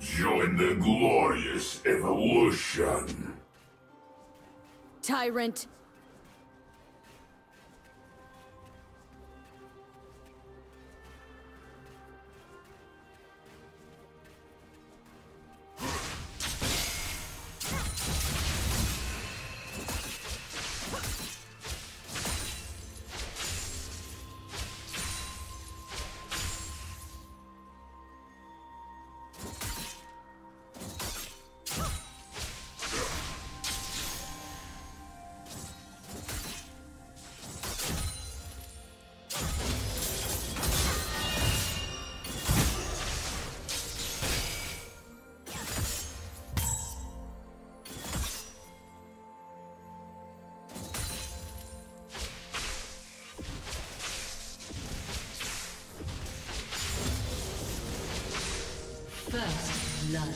Join the glorious evolution. Tyrant. First blood.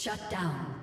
Shut down.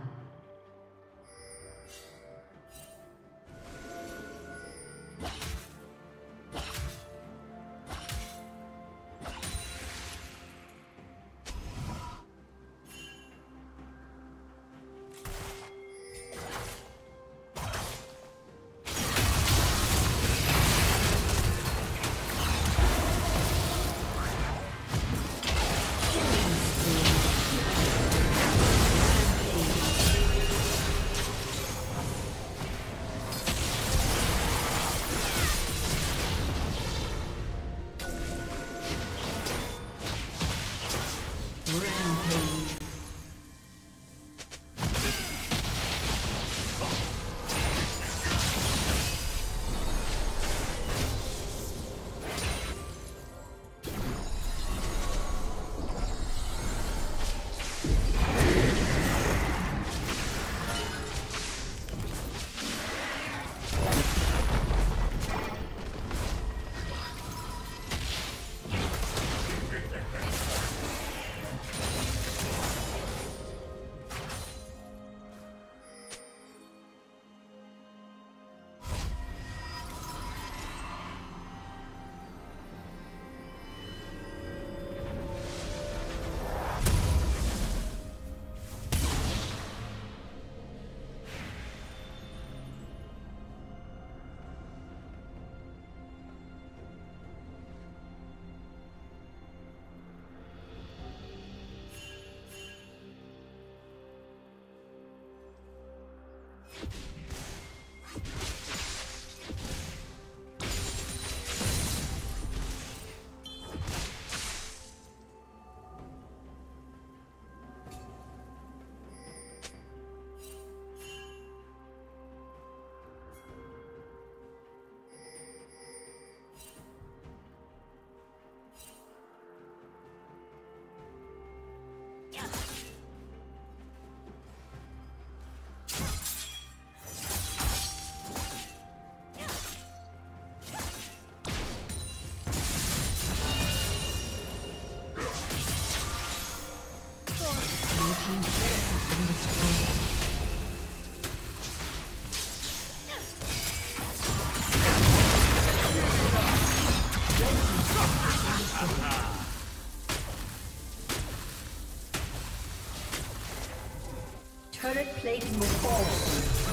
Turret plating will fall.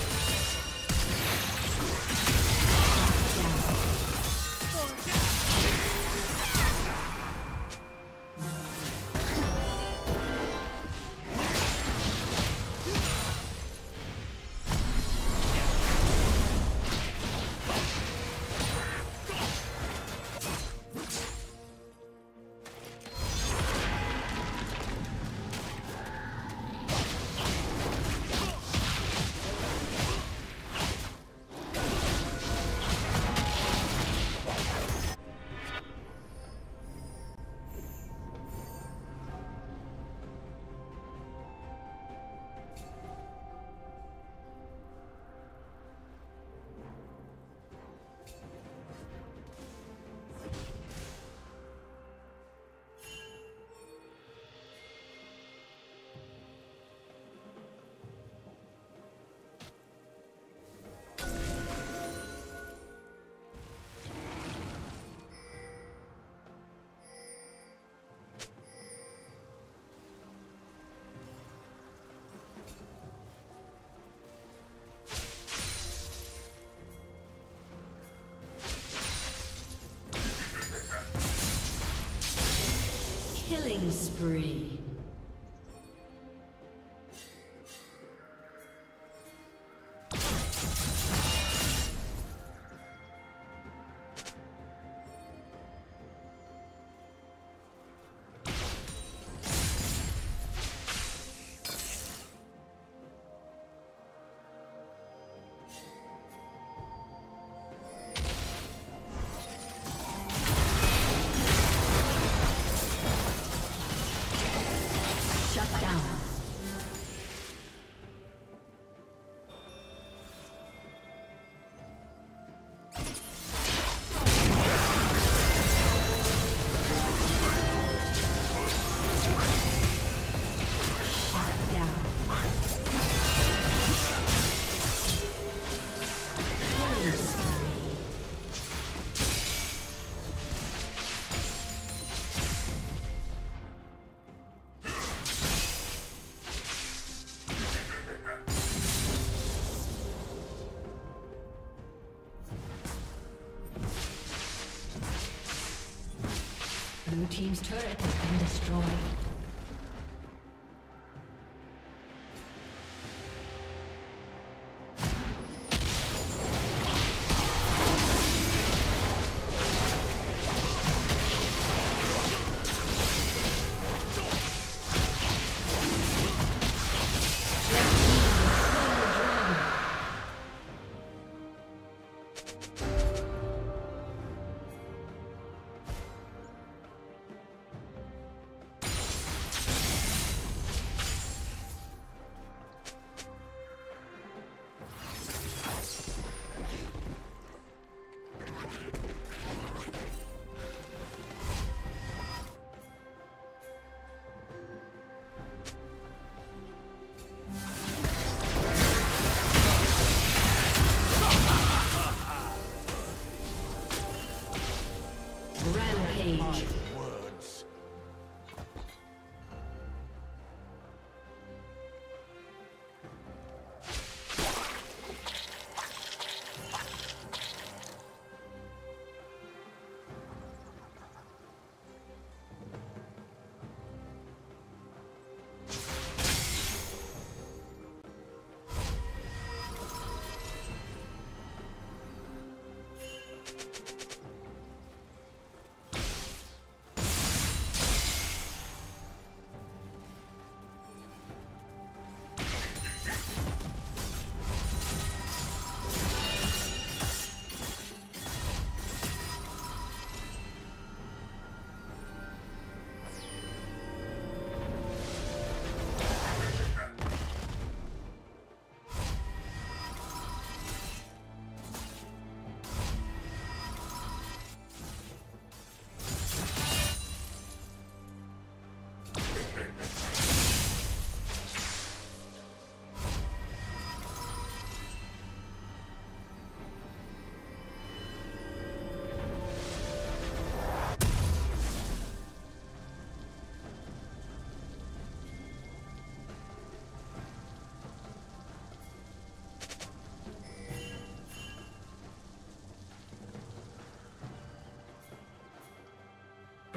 Killing spree. Blue team's turret has been destroyed.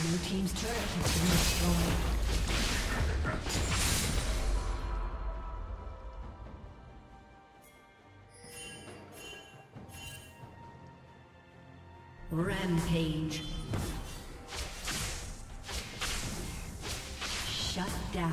Blue team's turret has been destroyed. Rampage. Shut down.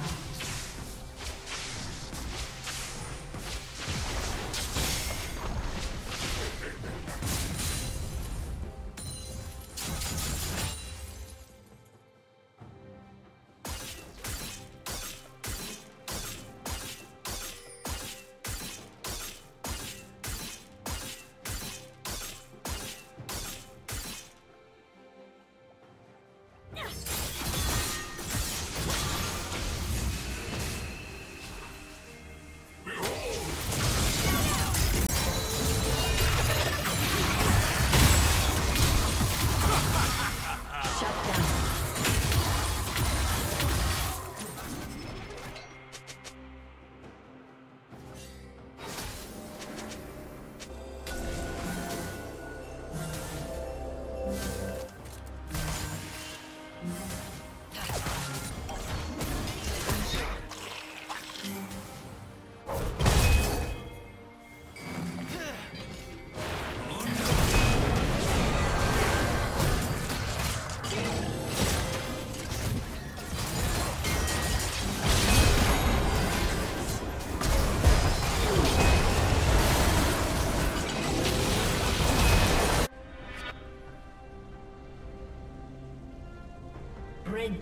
Red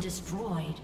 Destroyed.